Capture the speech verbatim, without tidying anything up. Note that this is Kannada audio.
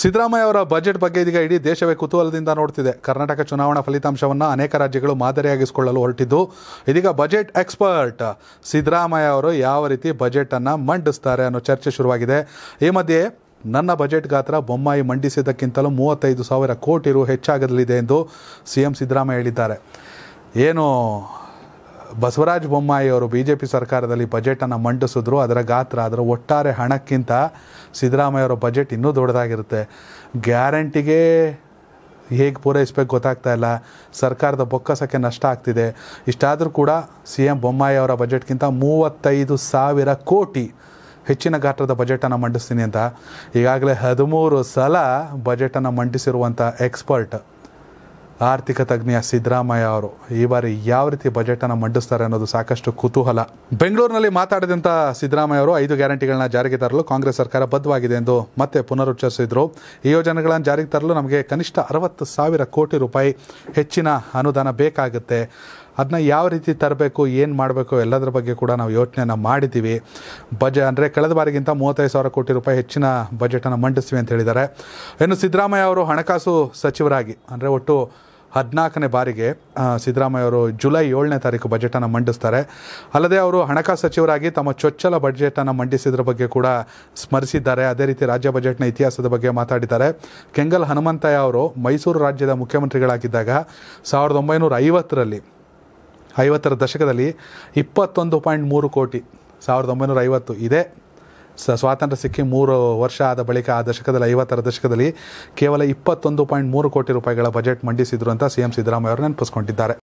ಸಿದ್ದರಾಮಯ್ಯ ಅವರ ಬಜೆಟ್ ಬಗ್ಗೆ ಇದೀಗ ಇಡಿ ದೇಶವೇ ಕುತೂಹಲದಿಂದ ನೋಡ್ತಿದೆ. ಕರ್ನಾಟಕ ಚುನಾವಣಾ ಫಲಿತಾಂಶವನ್ನು ಅನೇಕ ರಾಜ್ಯಗಳು ಮಾದರಿಯಾಗಿಸಿಕೊಳ್ಳಲು ಹೊರಟಿದ್ದು, ಇದೀಗ ಬಜೆಟ್ ಎಕ್ಸ್ಪರ್ಟ್ ಸಿದ್ದರಾಮಯ್ಯ ಅವರು ಯಾವ ರೀತಿ ಬಜೆಟ್ ಅನ್ನು ಮಂಡಿಸುತ್ತಾರೆ ಅನ್ನೋ ಚರ್ಚೆ ಶುರುವಾಗಿದೆ. ಈ ಮಧ್ಯೆ ನನ್ನ ಬಜೆಟ್ ಗಾತ್ರ ಬೊಮ್ಮಾಯಿ ಮಂಡಿಸಿದ್ದಕ್ಕಿಂತಲೂ ಮೂವತ್ತೈದು ಸಾವಿರ ಕೋಟಿ ರು ಹೆಚ್ಚಾಗಲಿದೆ ಎಂದು ಸಿಎಂ ಸಿದ್ದರಾಮಯ್ಯ ಹೇಳಿದ್ದಾರೆ. ಏನು ಬಸವರಾಜ ಬೊಮ್ಮಾಯಿ ಅವರು ಬಿಜೆಪಿ ಸರ್ಕಾರದಲ್ಲಿ ಬಜೆಟನ್ನು ಮಂಡಿಸಿದ್ರು, ಅದರ ಗಾತ್ರ ಅದರ ಒಟ್ಟಾರೆ ಹಣಕ್ಕಿಂತ ಸಿದ್ದರಾಮಯ್ಯ ಅವರ ಬಜೆಟ್ ಇನ್ನೂ ದೊಡ್ಡದಾಗಿರುತ್ತೆ. ಗ್ಯಾರಂಟಿಗೆ ಹೇಗೆ ಪೂರೈಸಬೇಕು ಗೊತ್ತಾಗ್ತಾ ಇಲ್ಲ, ಸರ್ಕಾರದ ಬೊಕ್ಕಸಕ್ಕೆ ನಷ್ಟ ಆಗ್ತಿದೆ. ಇಷ್ಟಾದರೂ ಕೂಡ ಸಿ ಎಂ ಬೊಮ್ಮಾಯಿ ಅವರ ಬಜೆಟ್ಗಿಂತ ಮೂವತ್ತೈದು ಸಾವಿರ ಕೋಟಿ ಹೆಚ್ಚಿನ ಗಾತ್ರದ ಬಜೆಟನ್ನು ಮಂಡಿಸ್ತೀನಿ ಅಂತ ಈಗಾಗಲೇ ಹದಿಮೂರು ಸಲ ಬಜೆಟನ್ನು ಮಂಡಿಸಿರುವಂಥ ಎಕ್ಸ್ಪರ್ಟ್ ಆರ್ಥಿಕ ತಜ್ಞ ಸಿದ್ದರಾಮಯ್ಯ ಅವರು ಈ ಬಾರಿ ಯಾವ ರೀತಿ ಬಜೆಟನ್ನು ಮಂಡಿಸ್ತಾರೆ ಅನ್ನೋದು ಸಾಕಷ್ಟು ಕುತೂಹಲ. ಬೆಂಗಳೂರಿನಲ್ಲಿ ಮಾತಾಡಿದಂಥ ಸಿದ್ದರಾಮಯ್ಯ ಅವರು ಐದು ಗ್ಯಾರಂಟಿಗಳನ್ನ ಜಾರಿಗೆ ತರಲು ಕಾಂಗ್ರೆಸ್ ಸರ್ಕಾರ ಬದ್ಧವಾಗಿದೆ ಎಂದು ಮತ್ತೆ ಪುನರುಚ್ಚರಿಸಿದರು. ಈ ಯೋಜನೆಗಳನ್ನು ಜಾರಿಗೆ ತರಲು ನಮಗೆ ಕನಿಷ್ಠ ಅರವತ್ತು ಸಾವಿರ ಕೋಟಿ ರೂಪಾಯಿ ಹೆಚ್ಚಿನ ಅನುದಾನ ಬೇಕಾಗುತ್ತೆ. ಅದನ್ನ ಯಾವ ರೀತಿ ತರಬೇಕು, ಏನು ಮಾಡಬೇಕು ಎಲ್ಲದರ ಬಗ್ಗೆ ಕೂಡ ನಾವು ಯೋಚನೆಯನ್ನು ಮಾಡಿದ್ದೀವಿ. ಬಜ ಅಂದರೆ ಕಳೆದ ಬಾರಿಗಿಂತ ಮೂವತ್ತೈದು ಸಾವಿರ ಕೋಟಿ ರೂಪಾಯಿ ಹೆಚ್ಚಿನ ಬಜೆಟನ್ನು ಮಂಡಿಸ್ತೀವಿ ಅಂತ ಹೇಳಿದ್ದಾರೆ. ಇನ್ನು ಸಿದ್ದರಾಮಯ್ಯ ಅವರು ಹಣಕಾಸು ಸಚಿವರಾಗಿ ಅಂದರೆ ಒಟ್ಟು ಹದಿನಾಲ್ಕನೇ ಬಾರಿಗೆ ಸಿದ್ದರಾಮಯ್ಯ ಅವರು ಜುಲೈ ಏಳನೇ ತಾರೀಕು ಬಜೆಟನ್ನು ಮಂಡಿಸ್ತಾರೆ. ಅಲ್ಲದೆ ಅವರು ಹಣಕಾಸು ಸಚಿವರಾಗಿ ತಮ್ಮ ಚೊಚ್ಚಲ ಬಜೆಟನ್ನು ಮಂಡಿಸಿದ್ರ ಬಗ್ಗೆ ಕೂಡ ಸ್ಮರಿಸಿದ್ದಾರೆ. ಅದೇ ರೀತಿ ರಾಜ್ಯ ಬಜೆಟ್ನ ಇತಿಹಾಸದ ಬಗ್ಗೆ ಮಾತಾಡಿದ್ದಾರೆ. ಕೆಂಗಲ್ ಹನುಮಂತಯ್ಯ ಅವರು ಮೈಸೂರು ರಾಜ್ಯದ ಮುಖ್ಯಮಂತ್ರಿಗಳಾಗಿದ್ದಾಗ ಸಾವಿರದ ಒಂಬೈನೂರ ಐವತ್ತರಲ್ಲಿ ಐವತ್ತರ ದಶಕದಲ್ಲಿ ಇಪ್ಪತ್ತೊಂದು ಪಾಯಿಂಟ್ ಮೂರು ಕೋಟಿ ಸಾವಿರದ ಒಂಬೈನೂರ ಐವತ್ತು ಇದೇ ಸ್ವಾತಂತ್ರ್ಯ ಸಿಕ್ಕಿ ಮೂರು ವರ್ಷ ಆದ ಬಳಿಕ ಆ ದಶಕದಲ್ಲಿ ಐವತ್ತರ ದಶಕದಲ್ಲಿ ಕೇವಲ ಇಪ್ಪತ್ತೊಂದು ಪಾಯಿಂಟ್ ಮೂರು ಕೋಟಿ ರೂಪಾಯಿಗಳ ಬಜೆಟ್ ಮಂಡಿಸಿದ್ರು ಅಂತ ಸಿಎಂ ಸಿದ್ದರಾಮಯ್ಯ ಅವರು ನೆನಪಿಸ್ಕೊಂಡಿದ್ದಾರೆ.